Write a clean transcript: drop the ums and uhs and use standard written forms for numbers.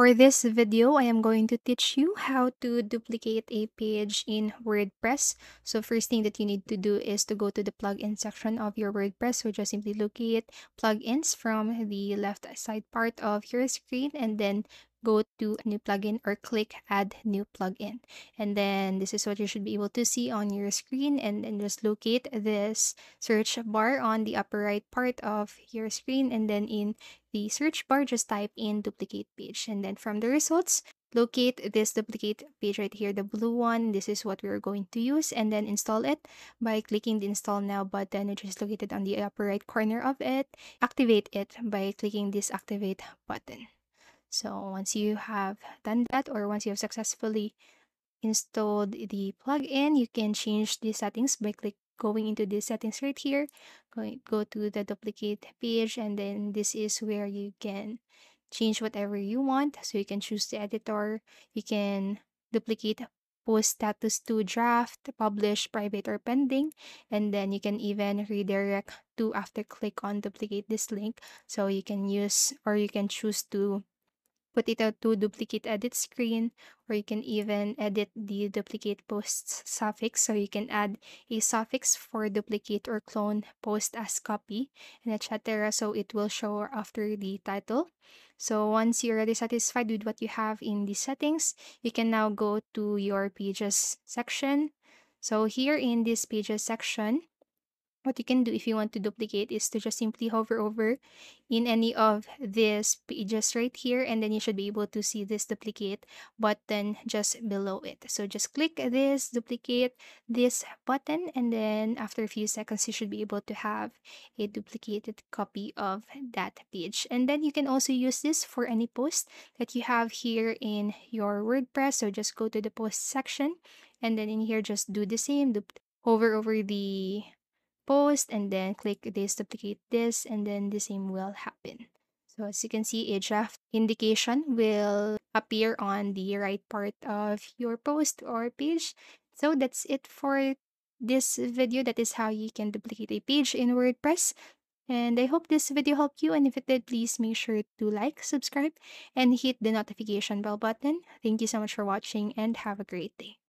For this video, I am going to teach you how to duplicate a page in WordPress. So first thing that you need to do is to go to the plugin section of your WordPress. So just simply locate plugins from the left side part of your screen and then go to new plugin or click add new plugin. And then this is what you should be able to see on your screen, and then just locate this search bar on the upper right part of your screen, and then in the search bar just type in duplicate page, and then from the results locate this duplicate page right here, the blue one. This is what we're going to use, and then install it by clicking the install now button, which is located on the upper right corner of it. Activate it by clicking this activate button. So once you have done that, or once you have successfully installed the plugin, you can change the settings by going into the settings right here. Go to the duplicate page, and then this is where you can change whatever you want. So you can choose the editor. You can duplicate post status to draft, publish, private, or pending. And then you can even redirect to after click on duplicate this link. So you can use, or you can choose to put it out to duplicate edit screen, or you can even edit the duplicate post suffix. So you can add a suffix for duplicate or clone post as copy, and etc. So it will show after the title. So once you're already satisfied with what you have in the settings, you can now go to your pages section. So here in this pages section, what you can do if you want to duplicate is to just simply hover over in any of these pages right here, and then you should be able to see this duplicate button just below it. So just click this duplicate this button, and then after a few seconds you should be able to have a duplicated copy of that page. And then you can also use this for any post that you have here in your WordPress. So just go to the post section, and then in here just do the same. Hover over the post and then click this, duplicate this, and then the same will happen. So as you can see, a draft indication will appear on the right part of your post or page. So that's it for this video. That is how you can duplicate a page in WordPress. And I hope this video helped you, and if it did, please make sure to like, subscribe, and hit the notification bell button. Thank you so much for watching, and have a great day.